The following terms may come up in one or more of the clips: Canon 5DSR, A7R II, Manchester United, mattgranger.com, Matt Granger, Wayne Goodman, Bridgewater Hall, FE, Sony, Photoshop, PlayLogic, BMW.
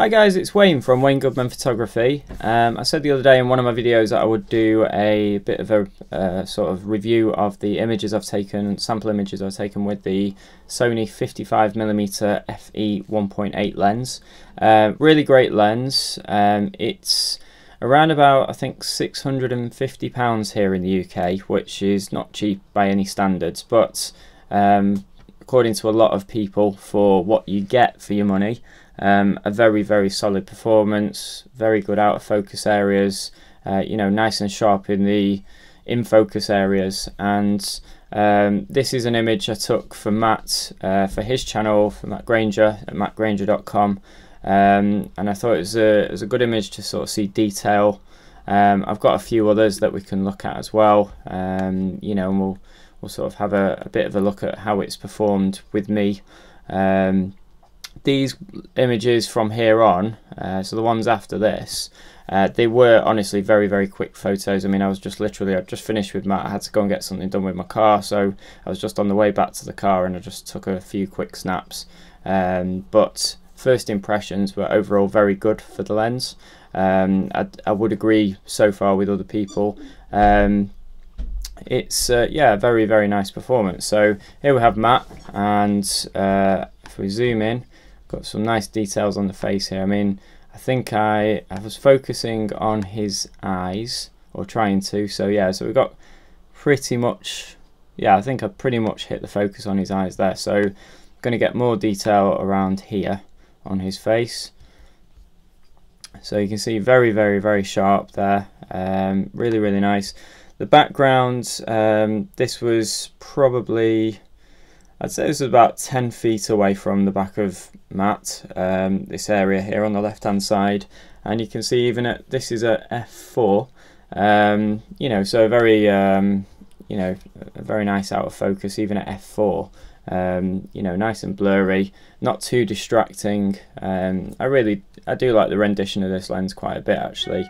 Hi guys, it's Wayne from Wayne Goodman Photography. I said the other day in one of my videos that I would do a bit of a sort of review of the images I've taken, sample images I've taken with the Sony 55mm FE 1.8 lens. Really great lens. It's around about, I think, £650 here in the UK, which is not cheap by any standards, but according to a lot of people, for what you get for your money, a very, very solid performance, very good out of focus areas, you know, nice and sharp in the in-focus areas. And this is an image I took for Matt, for his channel, for Matt Granger at mattgranger.com, and I thought it was a good image to sort of see detail. I've got a few others that we can look at as well, you know, and we'll sort of have a bit of a look at how it's performed with me. These images from here on, so the ones after this, they were honestly very, very quick photos. I mean, I'd just finished with Matt. I had to go and get something done with my car, so I was just on the way back to the car and I just took a few quick snaps. But first impressions were overall very good for the lens. I would agree so far with other people. It's yeah, very, very nice performance. So here we have Matt, and if we zoom in, got some nice details on the face here. I mean, I think I was focusing on his eyes, or trying to. So yeah, so we got pretty much, yeah, I think I pretty much hit the focus on his eyes there. So I'm going to get more detail around here on his face. So you can see very, very, very sharp there. Really, really nice. The background, this was probably, I'd say this was about 10 feet away from the back of Matt, this area here on the left hand side. And you can see, even at, this is at f4, you know, so very, you know, very nice out of focus, even at f4, you know, nice and blurry, not too distracting. I do like the rendition of this lens quite a bit, actually.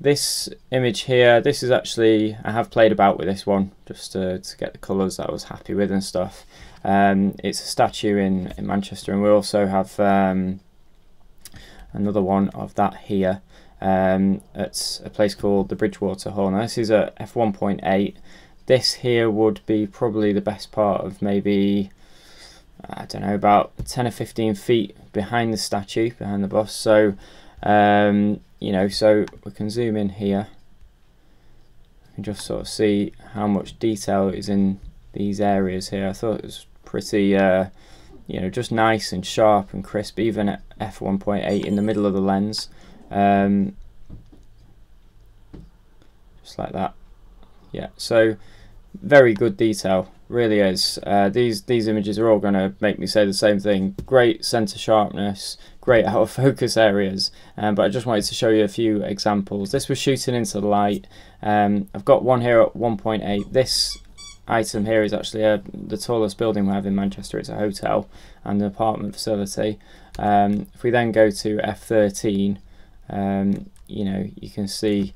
This image here, this is actually, I have played about with this one just to get the colours that I was happy with and stuff. It's a statue in Manchester, and we also have another one of that here at a place called the Bridgewater Hall. Now this is a f1.8. This here would be probably the best part of maybe, I don't know, about 10 or 15 feet behind the statue, behind the bust. So you know, so we can zoom in here and just sort of see how much detail is in these areas here. I thought it was pretty, you know, just nice and sharp and crisp, even at f1.8 in the middle of the lens, just like that. Yeah, so very good detail, really is. These images are all going to make me say the same thing. Great center sharpness, great out of focus areas, but I just wanted to show you a few examples. This was shooting into the light. I've got one here at 1.8. This item here is actually the tallest building we have in Manchester. It's a hotel and an apartment facility. If we then go to f13, you know, you can see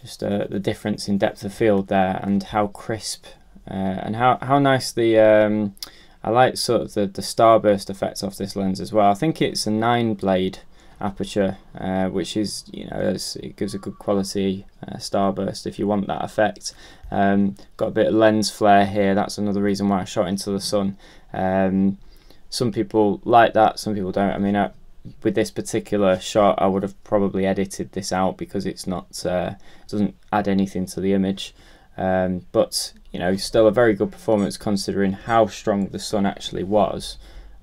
just the difference in depth of field there, and how crisp and how nice the I like sort of the starburst effects off this lens as well. I think it's a 9-blade aperture, which is, you know, it gives a good quality starburst if you want that effect. Got a bit of lens flare here. That's another reason why I shot into the sun. Some people like that, some people don't. I mean, with this particular shot, I would have probably edited this out because it's not doesn't add anything to the image. But you know, still a very good performance considering how strong the sun actually was.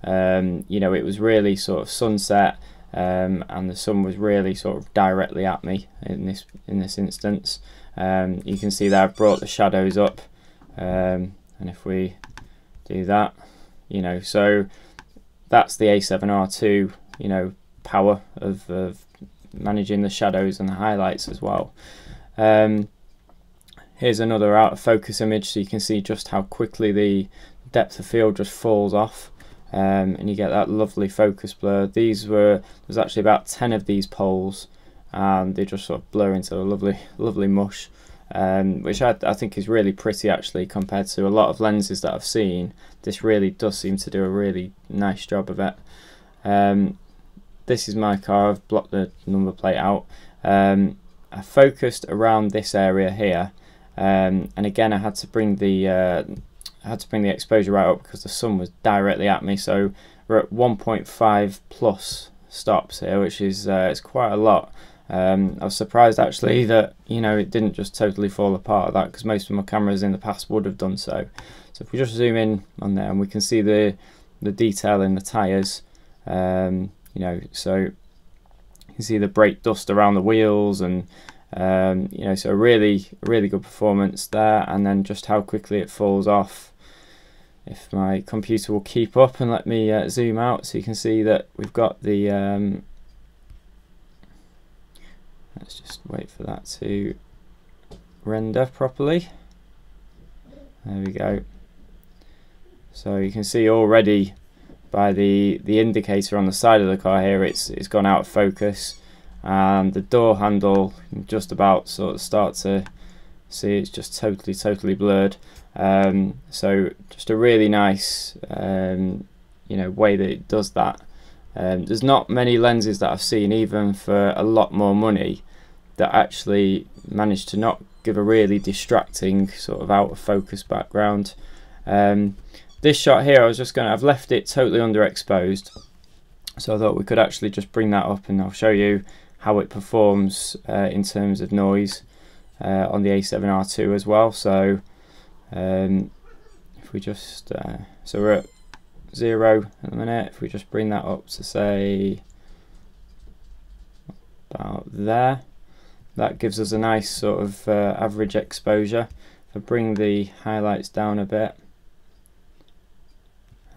You know, it was really sort of sunset, and the sun was really sort of directly at me in this instance. You can see that I've brought the shadows up, and if we do that, you know, so that's the A7R II. You know, power of managing the shadows and the highlights as well. Here's another out of focus image, so you can see just how quickly the depth of field just falls off, and you get that lovely focus blur. There's actually about 10 of these poles, and they just sort of blur into a lovely, lovely mush, which I think is really pretty, actually, compared to a lot of lenses that I've seen. This really does seem to do a really nice job of it. This is my car, I've blocked the number plate out. I focused around this area here, and again I had to bring the exposure right up because the sun was directly at me. So we're at 1.5 plus stops here, which is it's quite a lot. I was surprised actually that, you know, it didn't just totally fall apart like that, because most of my cameras in the past would have done so. So if we just zoom in on there, and we can see the detail in the tires. You know, so you can see the brake dust around the wheels, and you know, so really good performance there. And then just how quickly it falls off. If my computer will keep up and let me zoom out, so you can see that we've got the let's just wait for that to render properly. There we go. So you can see already by the indicator on the side of the car here, it's gone out of focus, and the door handle just about sort of start to see it's just totally blurred. So just a really nice you know, way that it does that. There's not many lenses that I've seen, even for a lot more money, that actually manage to not give a really distracting sort of out of focus background. This shot here, I was just going to, I've left it totally underexposed, so I thought we could actually just bring that up, and I'll show you how it performs in terms of noise on the A7R II as well. So if we just so we're at 0 at the minute. If we just bring that up to say about there, that gives us a nice sort of average exposure. If I bring the highlights down a bit,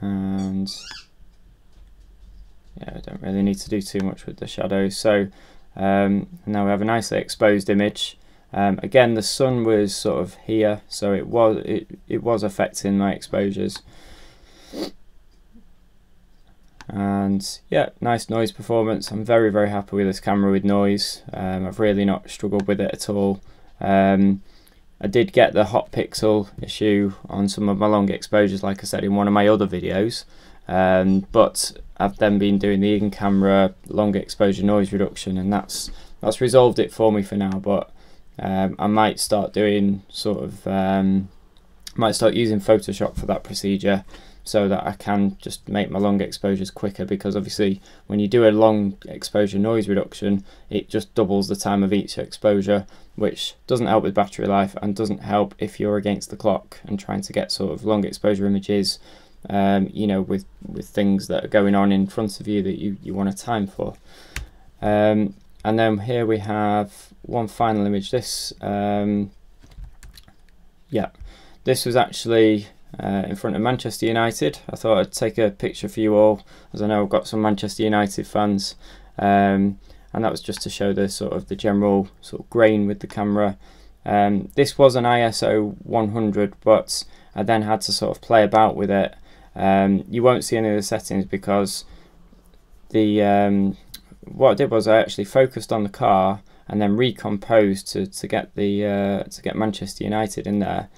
and yeah, I don't really need to do too much with the shadows. So now we have a nicely exposed image. Again, the sun was sort of here, so it was affecting my exposures. And yeah, nice noise performance. I'm very happy with this camera with noise. I've really not struggled with it at all. I did get the hot pixel issue on some of my long exposures, like I said in one of my other videos, but I've then been doing the in-camera long exposure noise reduction, and that's resolved it for me for now. But I might start doing sort of might start using Photoshop for that procedure, so that I can just make my long exposures quicker, because obviously when you do a long exposure noise reduction, it just doubles the time of each exposure, which doesn't help with battery life and doesn't help if you're against the clock and trying to get sort of long exposure images, you know, with things that are going on in front of you that you want to time for. And then here we have one final image. This, yeah, this was actually in front of Manchester United. I thought I'd take a picture for you all, as I know I've got some Manchester United fans, and that was just to show the sort of the general sort of grain with the camera. This was an ISO 100, but I then had to sort of play about with it. You won't see any of the settings, because the what I did was I actually focused on the car and then recomposed to get the to get Manchester United in there.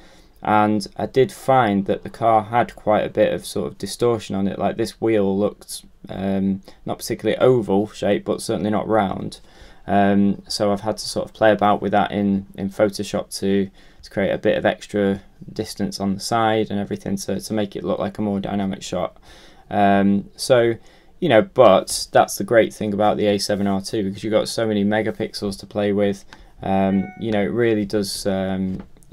And I did find that the car had quite a bit of sort of distortion on it. Like this wheel looked not particularly oval shape, but certainly not round. So I've had to sort of play about with that in Photoshop to create a bit of extra distance on the side and everything to make it look like a more dynamic shot. So, you know, but that's the great thing about the A7R II, because you've got so many megapixels to play with. You know, it really does...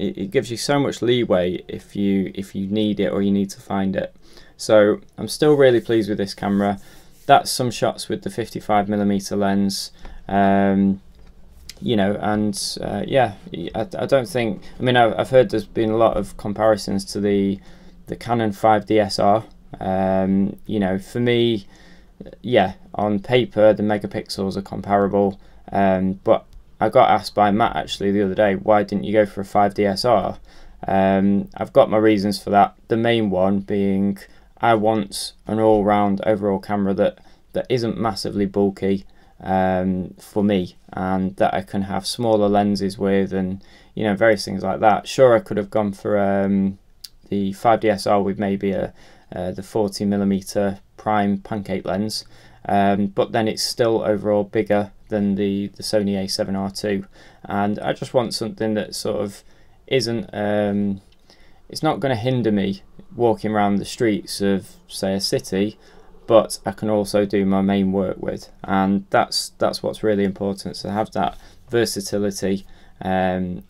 It gives you so much leeway if you need it or you need to find it. So I'm still really pleased with this camera. That's some shots with the 55mm lens, you know, and yeah, I don't think, I mean, I've heard there's been a lot of comparisons to the Canon 5DSR. You know, for me, yeah, on paper the megapixels are comparable, but I got asked by Matt actually the other day, why didn't you go for a 5DSR? I've got my reasons for that. The main one being I want an all-round overall camera that isn't massively bulky for me, and that I can have smaller lenses with, and you know, various things like that. Sure, I could have gone for the 5DSR with maybe the 40mm prime pancake lens, but then it's still overall bigger than the Sony A7R II, and I just want something that sort of isn't, it's not going to hinder me walking around the streets of, say, a city, but I can also do my main work with, and that's what's really important, to have that versatility. And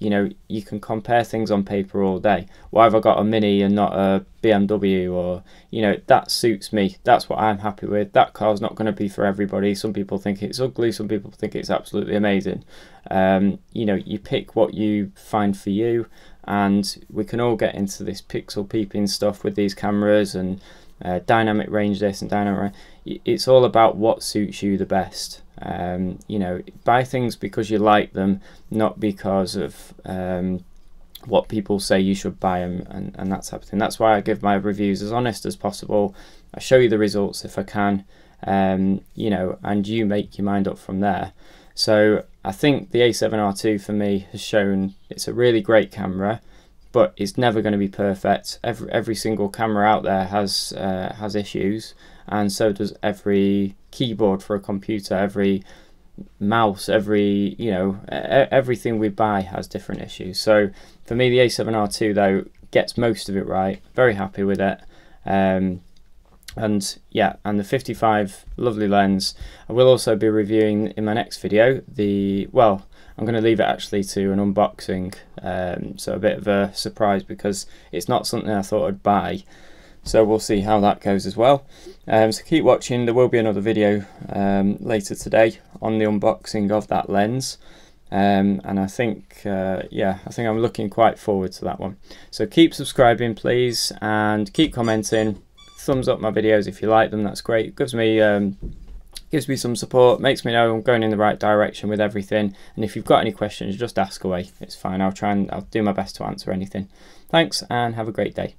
you know, you can compare things on paper all day. Why have I got a Mini and not a BMW? Or, you know, that suits me, that's what I'm happy with. That car's not going to be for everybody. Some people think it's ugly, some people think it's absolutely amazing. You know, you pick what you find for you, and we can all get into this pixel peeping stuff with these cameras and dynamic range this and dynamic range. It's all about what suits you the best. You know, buy things because you like them, not because of what people say you should buy them, and that type of thing. That's why I give my reviews as honest as possible. I show you the results if I can, you know, and you make your mind up from there. So I think the A7R II for me has shown it's a really great camera, but it's never going to be perfect. Every single camera out there has issues, and so does every keyboard for a computer, every mouse, every, you know, everything we buy has different issues. So for me, the A7R II though gets most of it right. Very happy with it. And yeah, and the 55 lovely lens. I will also be reviewing in my next video the, well, I'm going to leave it actually to an unboxing, so a bit of a surprise, because it's not something I thought I'd buy, so we'll see how that goes as well. So keep watching, there will be another video later today on the unboxing of that lens, and I think yeah, I think I'm looking quite forward to that one. So keep subscribing please, and keep commenting, thumbs up my videos if you like them, that's great. It gives me some support, makes me know I'm going in the right direction with everything. And if you've got any questions, just ask away, it's fine. I'll do my best to answer anything. Thanks, and have a great day.